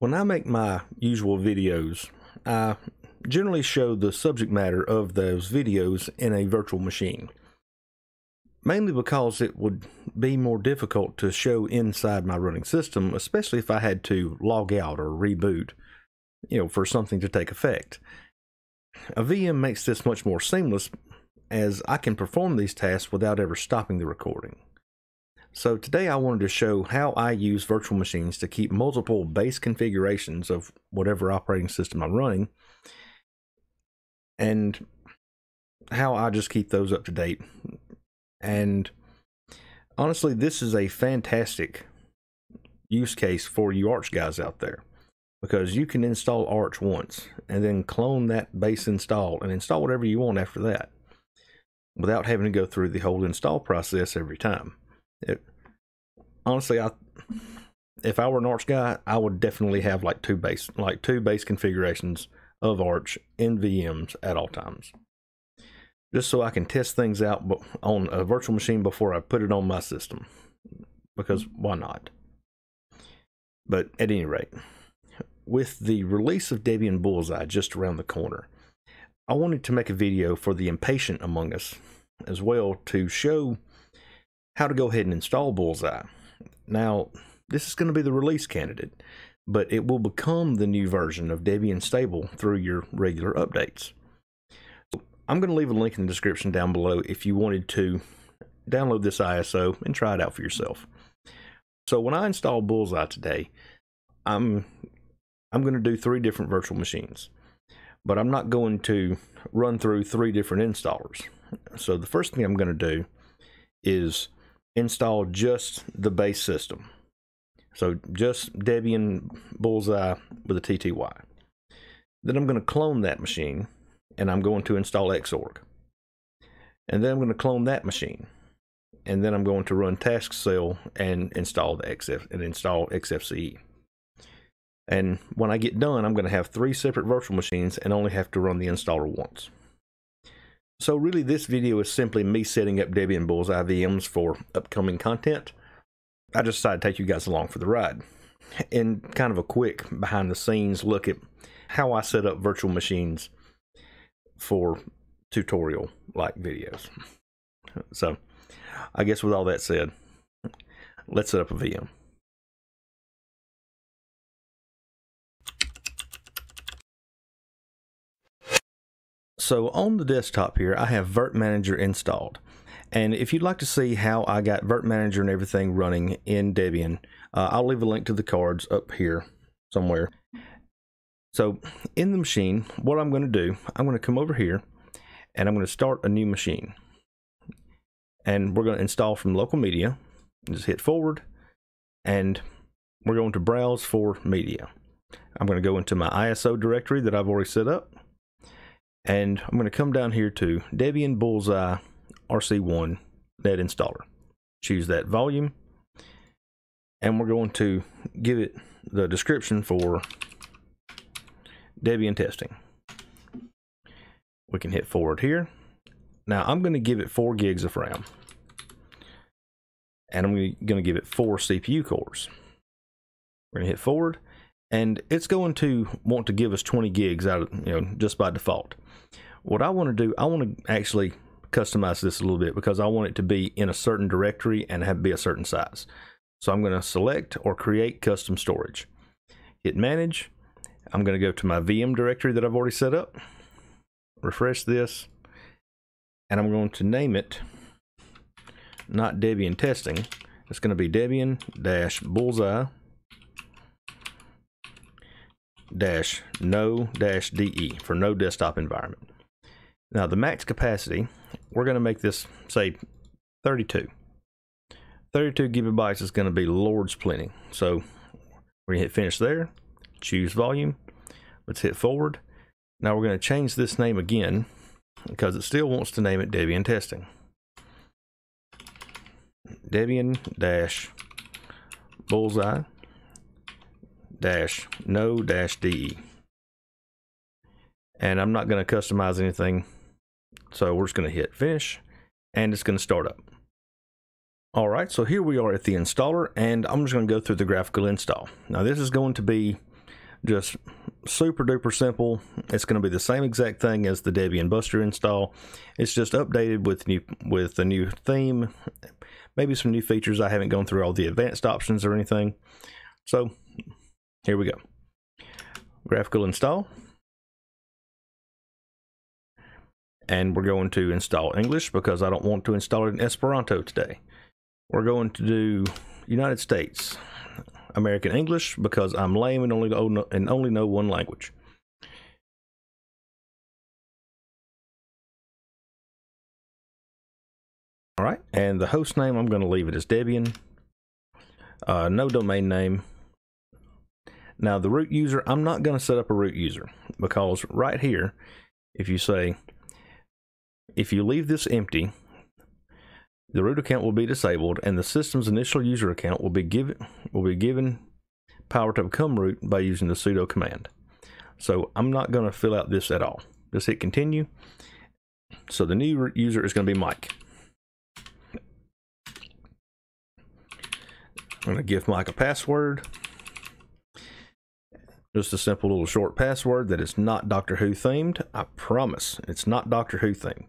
When I make my usual videos, I generally show the subject matter of those videos in a virtual machine, mainly because it would be more difficult to show inside my running system, especially if I had to log out or reboot, you know, for something to take effect. A VM makes this much more seamless, as I can perform these tasks without ever stopping the recording. So today I wanted to show how I use virtual machines to keep multiple base configurations of whatever operating system I'm running, and how I just keep those up to date. And honestly, this is a fantastic use case for you Arch guys out there, because you can install Arch once and then clone that base install and install whatever you want after that, without having to go through the whole install process every time. Honestly, if I were an Arch guy, I would definitely have like two base configurations of Arch in VMs at all times, just so I can test things out on a virtual machine before I put it on my system, because why not? But at any rate, with the release of Debian Bullseye just around the corner, I wanted to make a video for the impatient among us as well, to show how to go ahead and install Bullseye. Now, this is going to be the release candidate, but it will become the new version of Debian stable through your regular updates. So I'm going to leave a link in the description down below if you wanted to download this ISO and try it out for yourself. So when I install Bullseye today, I'm going to do 3 different virtual machines, but I'm not going to run through 3 different installers. So the first thing I'm going to do is install just the base system. So just Debian Bullseye with a TTY. Then I'm going to clone that machine, and I'm going to install Xorg. And then I'm going to clone that machine, and then I'm going to run task cell and install the XFCE. And when I get done, I'm going to have 3 separate virtual machines and only have to run the installer once. So really, this video is simply me setting up Debian Bullseye VMs for upcoming content. I just decided to take you guys along for the ride, and kind of a quick behind the scenes look at how I set up virtual machines for tutorial-like videos. So I guess with all that said, let's set up a VM. So on the desktop here, I have virt-manager installed. And if you'd like to see how I got virt-manager and everything running in Debian, I'll leave a link to the cards up here somewhere. So in the machine, what I'm going to do, I'm going to come over here and I'm going to start a new machine. And we're going to install from local media. Just hit forward, and we're going to browse for media. I'm going to go into my ISO directory that I've already set up. And I'm going to come down here to Debian Bullseye RC1 Net Installer. Choose that volume. And we're going to give it the description for Debian testing. We can hit forward here. Now I'm going to give it 4 gigs of RAM. And I'm going to give it 4 CPU cores. We're going to hit forward. And it's going to want to give us 20 gigs out of, you know, just by default. What I want to do, I want to actually customize this a little bit, because I want it to be in a certain directory and have be a certain size. So I'm going to select or create custom storage. Hit manage. I'm going to go to my VM directory that I've already set up. Refresh this. And I'm going to name it not Debian testing. It's going to be Debian-Bullseye-no-de for no desktop environment. Now the max capacity, we're going to make this say 32. 32 gigabytes is going to be Lord's plenty. So we're going to hit finish there, choose volume, let's hit forward. Now we're going to change this name again, because it still wants to name it Debian testing. Debian-Bullseye-no-de, and I'm not going to customize anything, so we're just going to hit finish, and it's going to start up. All right, so here we are at the installer, and I'm just going to go through the graphical install. Now this is going to be Just super duper simple. It's going to be the same exact thing as the Debian Buster install. It's just updated with a new theme, maybe some new features. I haven't gone through all the advanced options or anything. So here we go. Graphical install. And we're going to install English because I don't want to install it in Esperanto today. We're going to do United States American English because I'm lame and only know one language. All right, and the host name, I'm going to leave it as Debian. No domain name. Now the root user, I'm not going to set up a root user because right here, if you say, if you leave this empty, the root account will be disabled and the system's initial user account will be given power to become root by using the sudo command. So I'm not going to fill out this at all. Just hit continue. So the new root user is going to be Mike. I'm going to give Mike a password. Just a simple little short password that is not Doctor Who themed. I promise it's not Doctor Who themed.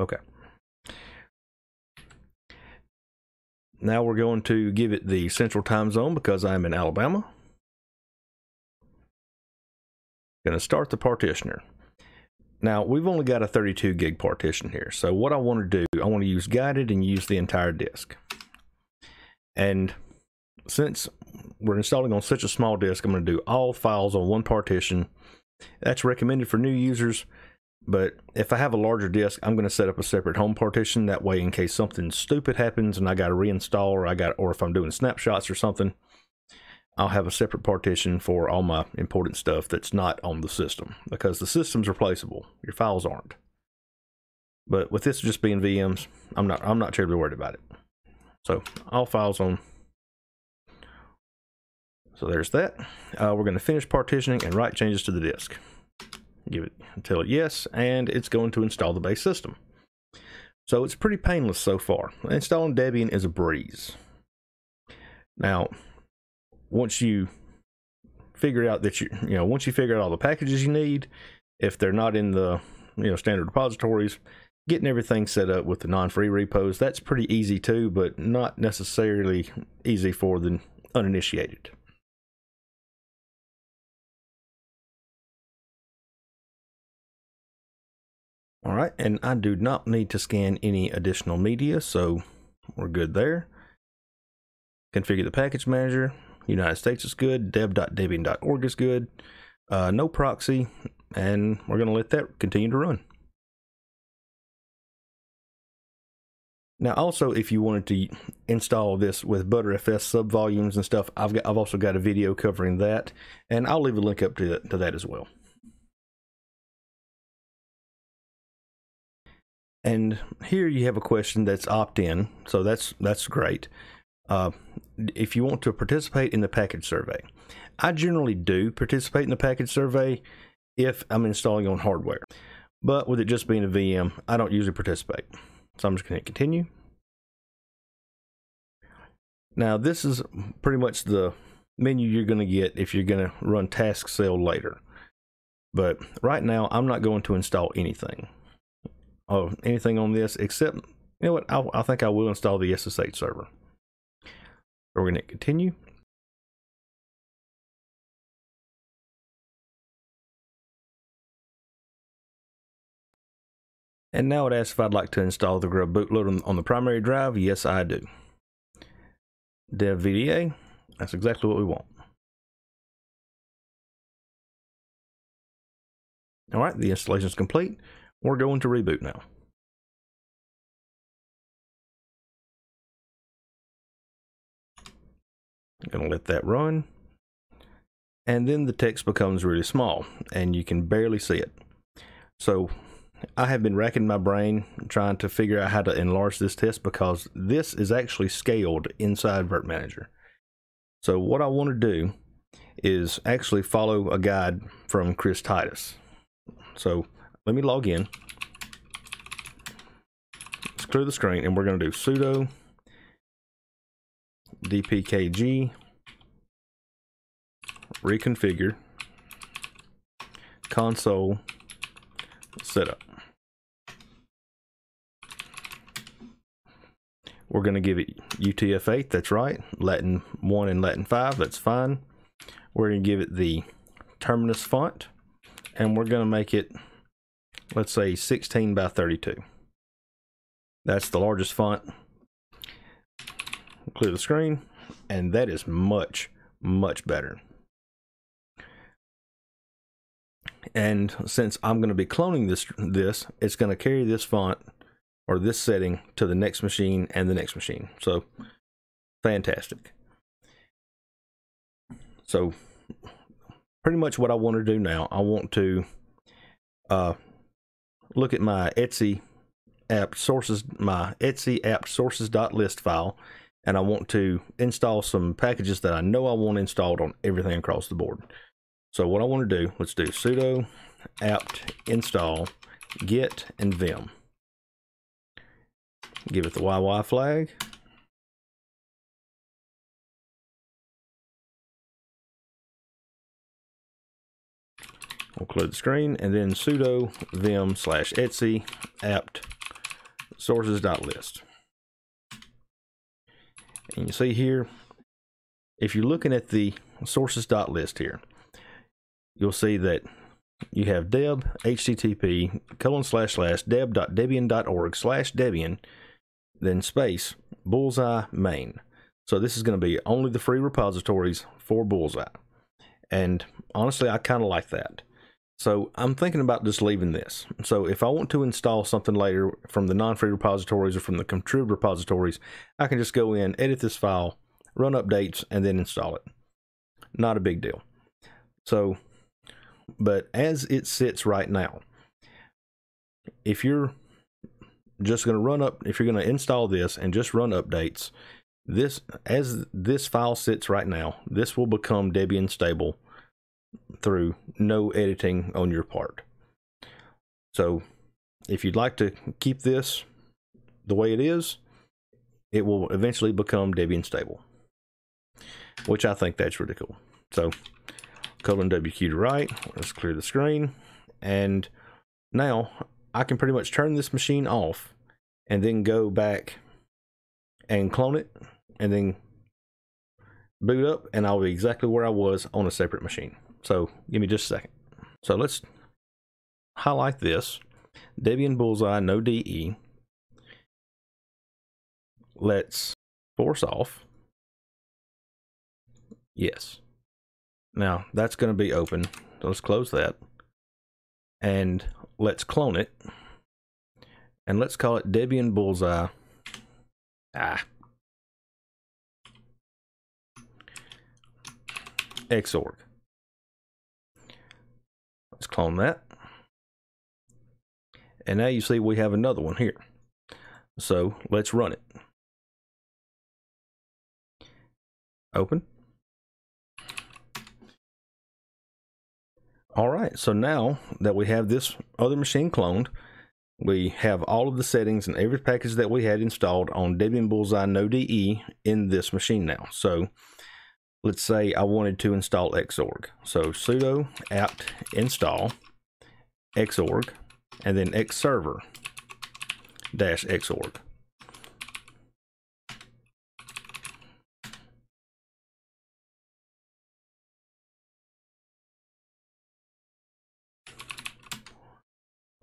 Okay. Now we're going to give it the central time zone because I'm in Alabama. Going to start the partitioner. Now we've only got a 32 gig partition here. So what I want to do, I want to use guided and use the entire disk. And since we're installing on such a small disk, I'm going to do all files on one partition. That's recommended for new users. But if I have a larger disk, I'm going to set up a separate home partition. That way, in case something stupid happens and I got to reinstall, or if I'm doing snapshots or something, I'll have a separate partition for all my important stuff that's not on the system, because the system's replaceable. Your files aren't. But with this just being VMs, I'm not terribly worried about it. So all files on. So there's that. We're going to finish partitioning and write changes to the disk. Give it, tell it yes, and it's going to install the base system. So it's pretty painless so far. Installing Debian is a breeze. Now, once you figure out that once you figure out all the packages you need, if they're not in the standard repositories, getting everything set up with the non-free repos, that's pretty easy too, but not necessarily easy for the uninitiated. All right, and I do not need to scan any additional media, so we're good there. Configure the package manager. United States is good. Deb.debian.org is good. No proxy, and we're going to let that continue to run. Now, also, if you wanted to install this with ButterFS subvolumes and stuff, I've also got a video covering that, and I'll leave a link up to that as well. And here you have a question that's opt-in, so that's great. If you want to participate in the package survey, I generally do participate in the package survey if I'm installing on hardware. But with it just being a VM, I don't usually participate. So I'm just going to continue. Now this is pretty much the menu you're going to get if you're going to run task cell later. But right now I'm not going to install anything. Oh, anything on this except, I think I will install the SSH server. We're going to continue. And now it asks if I'd like to install the Grub bootloader on the primary drive. Yes, I do. Dev VDA, that's exactly what we want. All right, the installation is complete. We're going to reboot now. I'm going to let that run. And then the text becomes really small and you can barely see it. So I have been racking my brain trying to figure out how to enlarge this test because this is actually scaled inside virt-manager. So what I want to do is actually follow a guide from Chris Titus. So let me log in. Let's clear the screen and we're going to do sudo dpkg reconfigure, console setup. We're going to give it UTF-8, that's right, Latin 1 and Latin 5, that's fine. We're going to give it the Terminus font, and we're going to make it, let's say, 16 by 32. That's the largest font. Clear the screen, and that is much, much better. And since I'm going to be cloning this, it's going to carry this font or this setting to the next machine and the next machine. So fantastic. So pretty much what I want to do now, I want to look at my Etsy app sources, my Etsy app sources.list file, and I want to install some packages that I know I want installed on everything across the board. So what I want to do, let's do sudo apt install git and vim. Give it the YY flag. We'll clear the screen, and then sudo vim slash etsy apt sources.list. And you see here, if you're looking at the sources.list here, you'll see that you have deb http://deb.debian.org/debian, then space bullseye main. So this is going to be only the free repositories for Bullseye. And honestly, I kind of like that. So I'm thinking about just leaving this. So if I want to install something later from the non-free repositories or from the contrib repositories, I can just go in, edit this file, run updates, and then install it. Not a big deal. So, but as it sits right now, if you're just going to run up, if you're going to install this and just run updates, this, as this file sits right now, this will become Debian stable through no editing on your part. So if you'd like to keep this the way it is, it will eventually become Debian stable, which I think that's really cool. So :wq to write, let's clear the screen, and now I can pretty much turn this machine off and then go back and clone it and then boot up, and I'll be exactly where I was on a separate machine. So give me just a second. So let's highlight this. Debian Bullseye, no DE. Let's force off. Yes. Now that's going to be open. So let's close that. And let's clone it. And let's call it Debian Bullseye. Xorg. Let's clone that. And now you see we have another one here. So let's run it. Open. All right, so now that we have this other machine cloned, we have all of the settings and every package that we had installed on Debian Bullseye No DE in this machine now. So let's say I wanted to install Xorg. So sudo apt install Xorg and then xserver-xorg.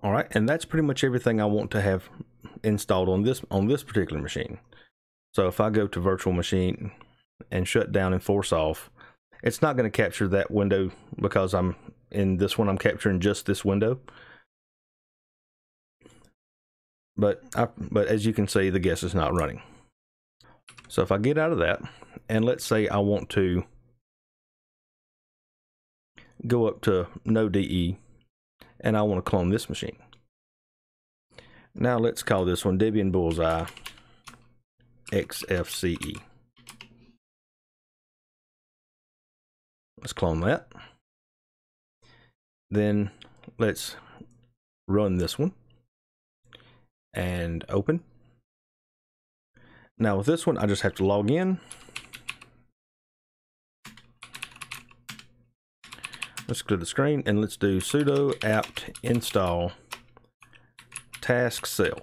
All right, and that's pretty much everything I want to have installed on this particular machine. So if I go to virtual machine and shut down and force off, it's not going to capture that window because I'm in this one, I'm capturing just this window. But as you can see, the guest is not running. So if I get out of that, and let's say I want to go up to no DE, and I want to clone this machine. Now let's call this one Debian Bullseye XFCE. Let's clone that. Then let's run this one and open. Now with this one, I just have to log in. Let's clear the screen and let's do sudo apt install task cell.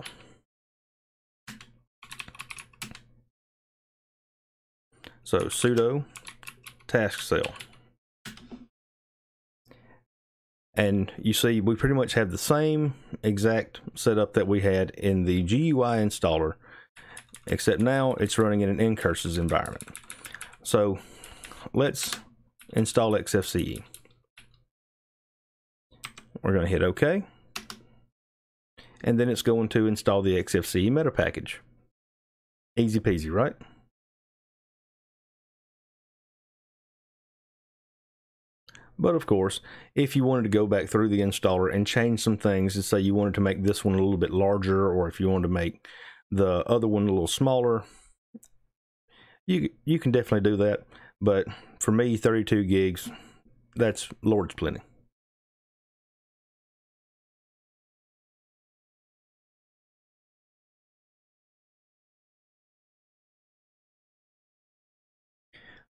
So sudo task cell. And you see we pretty much have the same exact setup that we had in the GUI installer, except now it's running in an Ncurses environment. So let's install XFCE. We're going to hit OK. And then it's going to install the XFCE meta package. Easy peasy, right? But of course, if you wanted to go back through the installer and change some things, and say you wanted to make this one a little bit larger, or if you wanted to make the other one a little smaller, you can definitely do that. But for me, 32 gigs, that's Lord's plenty.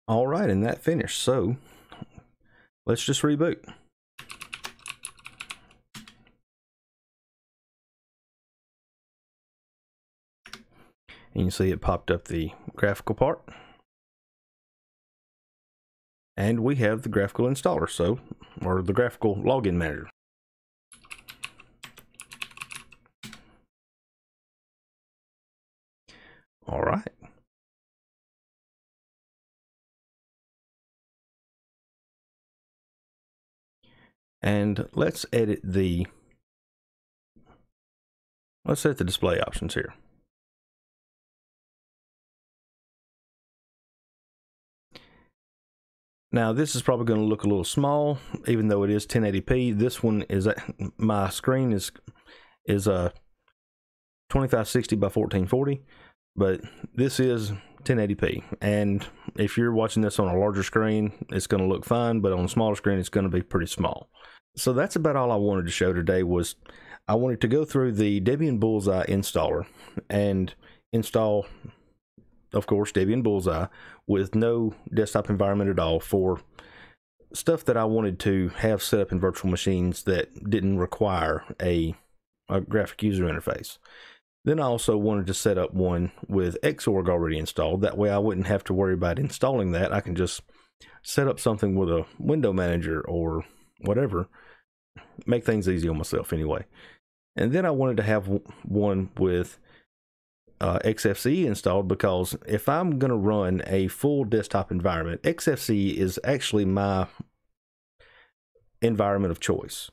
All right, and that finished. So let's just reboot. And you see it popped up the graphical part. And we have the graphical installer, so, or the graphical login manager. All right. And let's edit the, let's set the display options here. Now this is probably going to look a little small, even though it is 1080p. This one is, my screen is 2560 by 1440, but this is 1080p. And if you're watching this on a larger screen, it's going to look fine, but on a smaller screen, it's going to be pretty small. So that's about all I wanted to show today. Was I wanted to go through the Debian Bullseye installer and install, of course, Debian Bullseye with no desktop environment at all for stuff that I wanted to have set up in virtual machines that didn't require a graphic user interface. Then I also wanted to set up one with Xorg already installed. That way I wouldn't have to worry about installing that. I can just set up something with a window manager or whatever. Make things easy on myself anyway. And then I wanted to have one with XFCE installed, because if I'm going to run a full desktop environment, XFCE is actually my environment of choice.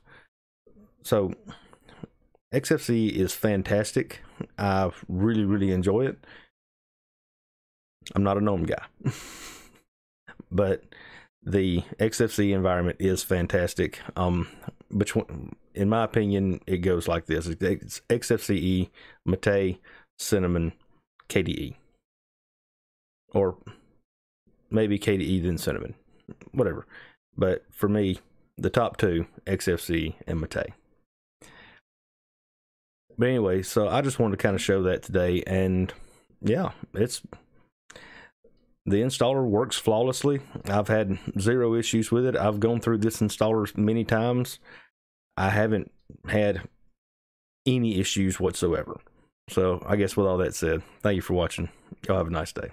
So XFCE is fantastic. I really, really enjoy it. I'm not a GNOME guy. But the XFCE environment is fantastic. Between, in my opinion, it goes like this. It's XFCE, Mate, Cinnamon, KDE. Or maybe KDE then Cinnamon. Whatever. But for me, the top two, XFCE and Mate. But anyway, so I just wanted to kind of show that today, and yeah, it's, the installer works flawlessly. I've had zero issues with it. I've gone through this installer many times. I haven't had any issues whatsoever. So I guess with all that said, thank you for watching. Y'all have a nice day.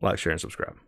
Like, share, and subscribe.